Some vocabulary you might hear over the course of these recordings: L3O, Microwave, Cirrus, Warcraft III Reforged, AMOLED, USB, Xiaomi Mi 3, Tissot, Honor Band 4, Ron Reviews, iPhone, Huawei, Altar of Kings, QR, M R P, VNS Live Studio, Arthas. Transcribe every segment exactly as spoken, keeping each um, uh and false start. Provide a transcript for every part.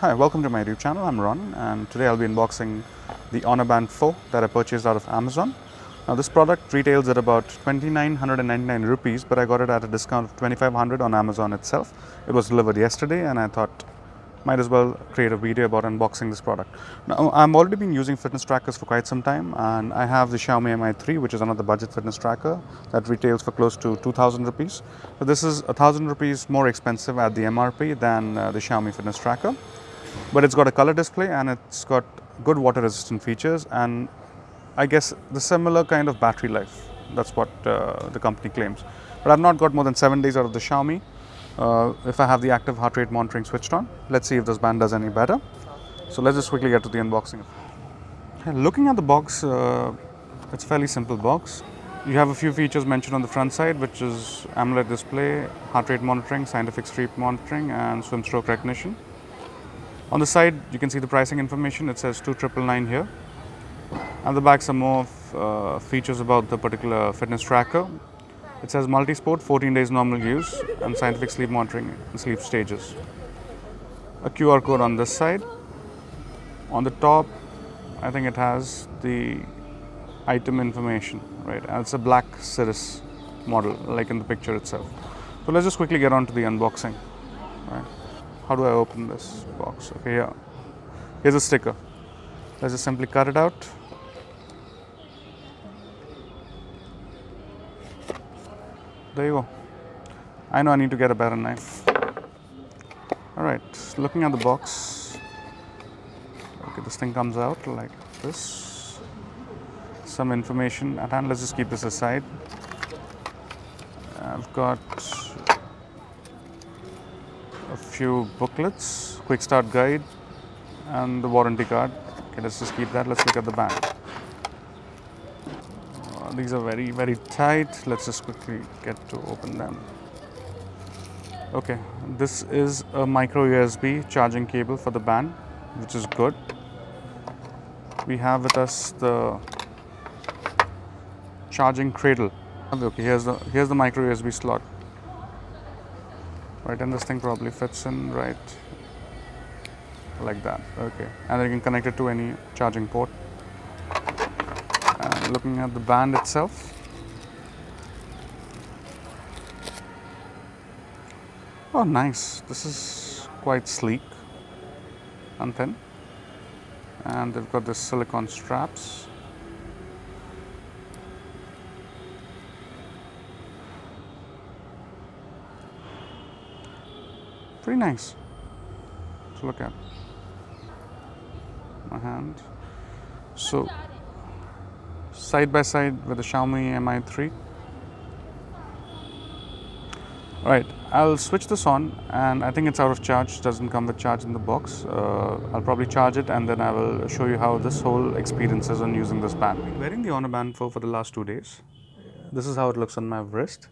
Hi, welcome to my YouTube channel. I'm Ron, and today I'll be unboxing the Honor Band four that I purchased out of Amazon. Now this product retails at about two thousand nine hundred ninety-nine rupees, but I got it at a discount of two thousand five hundred on Amazon itself. It was delivered yesterday, and I thought might as well create a video about unboxing this product. Now I'm already been using fitness trackers for quite some time, and I have the Xiaomi Mi three, which is another budget fitness tracker that retails for close to two thousand rupees. So this is one thousand rupees more expensive at the M R P than uh, the Xiaomi fitness tracker. But it's got a color display and it's got good water resistant features, and I guess the similar kind of battery life. That's what uh, the company claims. But I've not got more than seven days out of the Xiaomi. Uh, if I have the active heart rate monitoring switched on, let's see if this band does any better. So let's just quickly get to the unboxing. Looking at the box, uh, it's a fairly simple box. You have a few features mentioned on the front side, which is AMOLED display, heart rate monitoring, scientific sleep monitoring, and swim stroke recognition. On the side, you can see the pricing information. It says two thousand nine hundred ninety-nine here. On the back, some more uh, features about the particular fitness tracker. It says multi-sport, fourteen days normal use, and scientific sleep monitoring and sleep stages. A Q R code on this side. On the top, I think it has the item information, right? And it's a black Cirrus model, like in the picture itself. So let's just quickly get on to the unboxing. Right? How do I open this box? Okay, yeah. Here's a sticker. Let's just simply cut it out. There you go. I know I need to get a better knife. Alright, looking at the box. Okay, this thing comes out like this. Some information at hand. Let's just keep this aside. I've got a few booklets, quick start guide, and the warranty card. Okay, let's just keep that. Let's look at the band. Uh, these are very, very tight. Let's just quickly get to open them. Okay, this is a micro U S B charging cable for the band, which is good. We have with us the charging cradle. Okay, here's the here's the micro U S B slot. Right, and this thing probably fits in right like that. Okay, and then you can connect it to any charging port. And looking at the band itself, oh nice, this is quite sleek and thin, and they've got this silicone straps. Pretty nice to look at. My hand. So side by side with the Xiaomi Mi three. Alright, I'll switch this on, and I think it's out of charge. It doesn't come with charge in the box. Uh, I'll probably charge it, and then I will show you how this whole experience is on using this band. I've been wearing the Honor Band four for the last two days. This is how it looks on my wrist.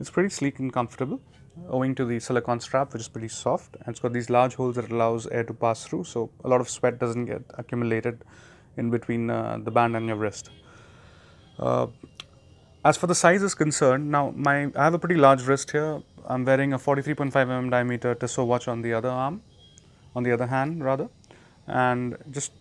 It's pretty sleek and comfortable, owing to the silicone strap, which is pretty soft, and it's got these large holes that allows air to pass through, so a lot of sweat doesn't get accumulated in between uh, the band and your wrist. Uh, as for the size is concerned, now my I have a pretty large wrist here. I'm wearing a forty-three point five millimeter diameter Tissot watch on the other arm, on the other hand rather, and just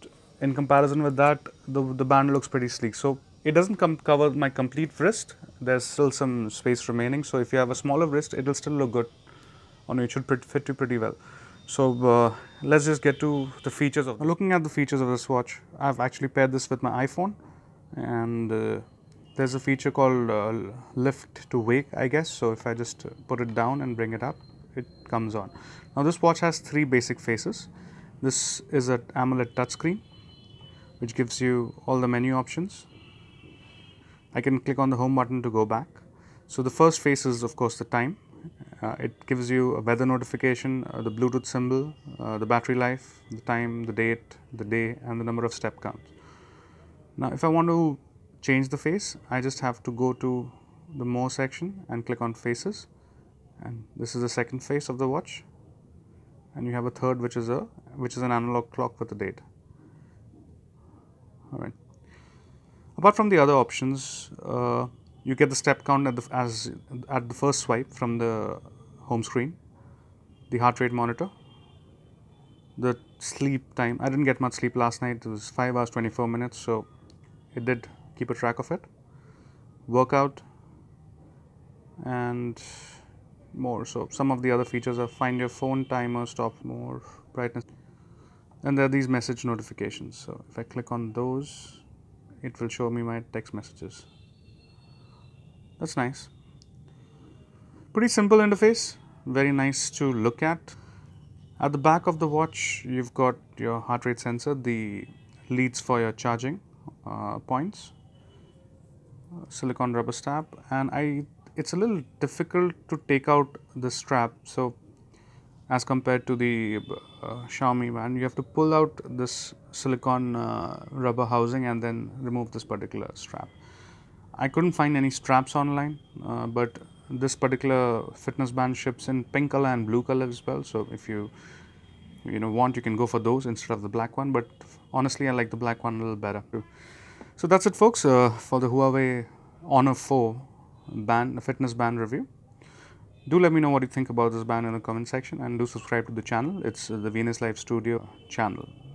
in comparison with that, the, the band looks pretty sleek. So it doesn't come cover my complete wrist. There's still some space remaining, so if you have a smaller wrist, it'll still look good on you. It should fit you pretty well. So uh, let's just get to the features of this. Looking at the features of this watch, I've actually paired this with my iPhone, and uh, there's a feature called uh, lift to wake, I guess. So if I just put it down and bring it up, it comes on. Now this watch has three basic faces. This is an AMOLED touchscreen, which gives you all the menu options. I can click on the home button to go back. So the first face is of course the time. Uh, it gives you a weather notification, uh, the Bluetooth symbol, uh, the battery life, the time, the date, the day, and the number of step counts. Now if I want to change the face, I just have to go to the more section and click on faces, and this is the second face of the watch, and you have a third which is a which is an analog clock with a date. All right. Apart from the other options, uh, you get the step count at the, as, at the first swipe from the home screen, the heart rate monitor, the sleep time. I didn't get much sleep last night. It was five hours twenty-four minutes, so it did keep a track of it. Workout and more. So some of the other features are find your phone, timer, stop more, brightness, and there are these message notifications. So if I click on those, it will show me my text messages. That's nice. Pretty simple interface, very nice to look at. At the back of the watch, you've got your heart rate sensor, the leads for your charging uh, points, silicon rubber strap, and I it's a little difficult to take out the strap. So as compared to the uh, Xiaomi one, you have to pull out this silicon uh, rubber housing and then remove this particular strap. I couldn't find any straps online, uh, but this particular fitness band ships in pink color and blue color as well. So if you you know want, you can go for those instead of the black one, but honestly I like the black one a little better too. So that's it, folks, uh, for the Huawei Honor four band, the fitness band review. Do let me know what you think about this band in the comment section, and do subscribe to the channel. It's the V N S Live Studio channel.